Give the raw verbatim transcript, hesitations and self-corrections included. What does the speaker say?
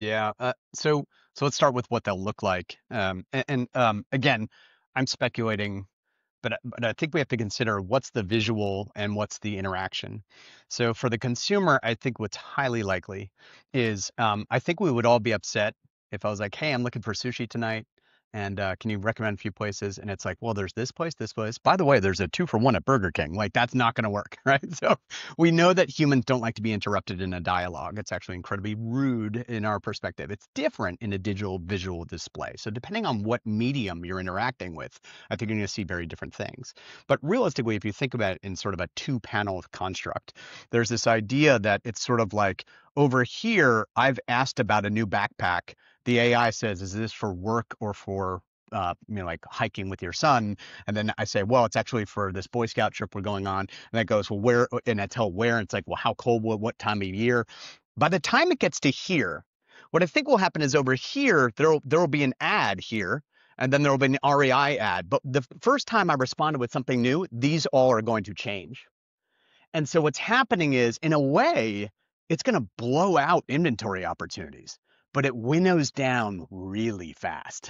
Yeah. Uh, so so let's start with what they'll look like. Um, and and um, again, I'm speculating, but I- but I think we have to consider what's the visual and what's the interaction. So for the consumer, I think what's highly likely is um, I think we would all be upset if I was like, "Hey, I'm looking for sushi tonight, and uh, can you recommend a few places?" And it's like, "Well, there's this place, this place. By the way, there's a two for one at Burger King." Like that's not going to work, right? So we know that humans don't like to be interrupted in a dialogue. It's actually incredibly rude in our perspective. It's different in a digital visual display. So depending on what medium you're interacting with, I think you're going to see very different things. But realistically, if you think about it in sort of a two-panel construct, there's this idea that it's sort of like over here, I've asked about a new backpack. The A I says, "Is this for work or for uh, you know, like hiking with your son?" And then I say, "Well, it's actually for this Boy Scout trip we're going on." And it goes, "Well, where?" And I tell where. And it's like, "Well, how cold? What, what time of year?" By the time it gets to here, what I think will happen is over here, there there will be an ad here, and then there will be an R E I ad. But the first time I responded with something new, these all are going to change. And so what's happening is, in a way, it's going to blow out inventory opportunities, but it winnows down really fast.